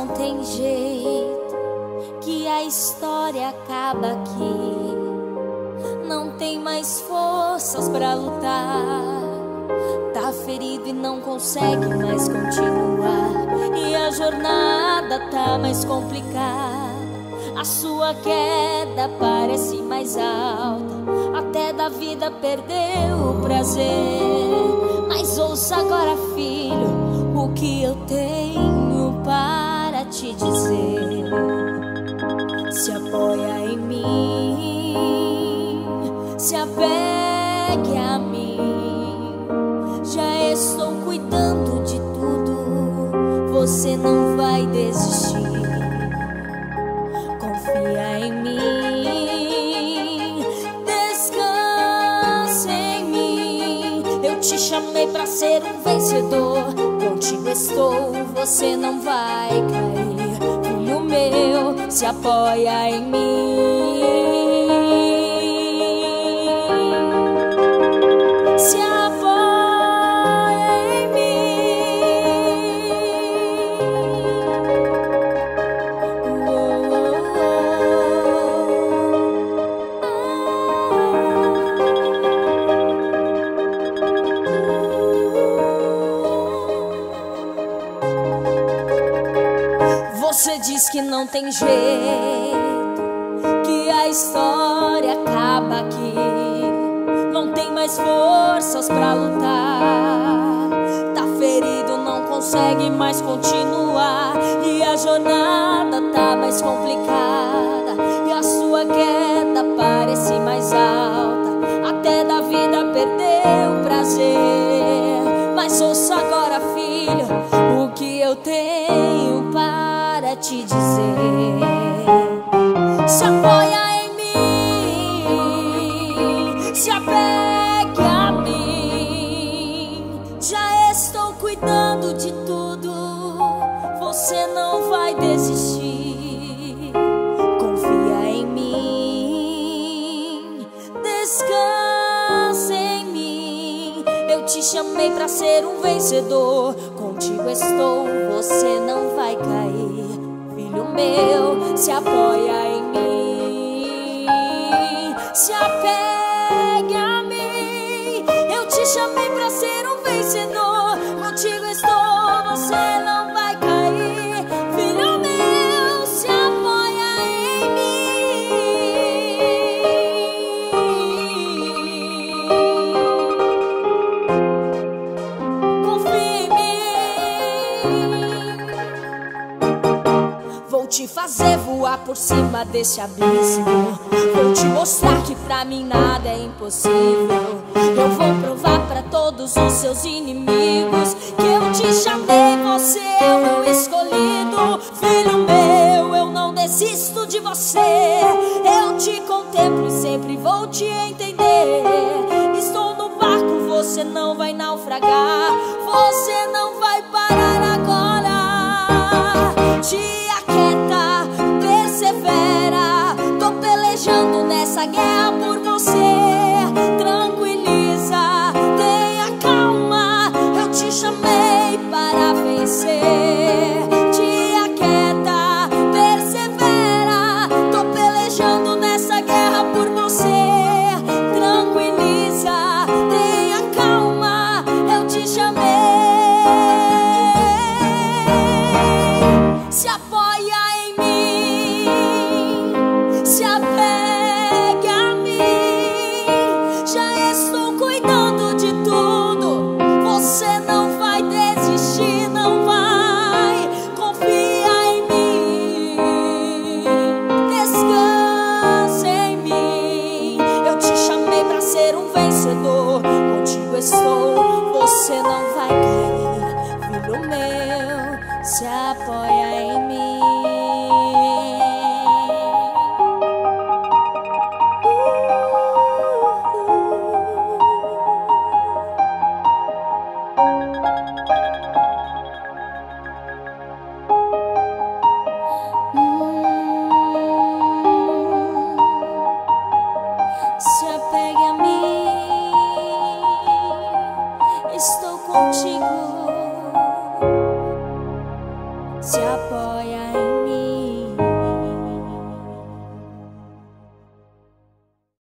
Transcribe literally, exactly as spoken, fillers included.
não tem jeito, que a história acaba aqui. Não tem mais forças pra lutar, tá ferido e não consegue mais continuar. E a jornada tá mais complicada, a sua queda parece mais alta, até da vida perdeu o prazer. Mas ouça agora, filho, o que eu tenho para te dizer. Se apoia em mim, se apegue a mim. Já estou cuidando de tudo, você não vai desistir. Confia em mim, descansa em mim. Eu te chamei para ser um vencedor, contigo estou, você não vai cair. Filho meu, se apoia em mim, se apoia em mim. Oh, oh, oh. Ah. Você diz que não tem jeito, que a história acaba aqui. Não tem mais forças pra lutar, tá ferido, não consegue mais continuar. E a jornada tá mais complicada, e a sua queda parece mais alta, até da vida perdeu o prazer. Mas ouça agora, filho, o que eu tenho para te dizer. Se apoia em mim, se apegue a mim. Já estou cuidando de tudo, você não vai desistir. Confia em mim, descansa em mim. Eu te chamei pra ser um vencedor, contigo estou, você não vai cair. Meu, se apoia em mim, se apegue a mim. Eu te chamei pra ser um vencedor, contigo estou, você não vai cair. Filho meu, se apoia em mim. Confia em mim, te fazer voar por cima desse abismo. Vou te mostrar que pra mim nada é impossível. Eu vou provar pra todos os seus inimigos que eu te chamei, você é o meu escolhido. Filho meu, eu não desisto de você. Eu te contemplo e sempre vou te entender. Estou no barco, você não vai naufragar, você não vai parar agora. Te Persevera, tô pelejando nessa guerra por você. Tranquiliza, tenha calma, eu te chamei para vencer. Te aquieta, persevera, tô pelejando nessa guerra por você. Tranquiliza, tenha calma, eu te chamei. Se apoia em mim, se apegue a mim. Já estou cuidando de tudo, você não vai desistir, não vai. Confia em mim, descansa em mim. Eu te chamei pra ser um vencedor, contigo estou, você não vai cair. Filho meu, se apoia em mim. Contigo.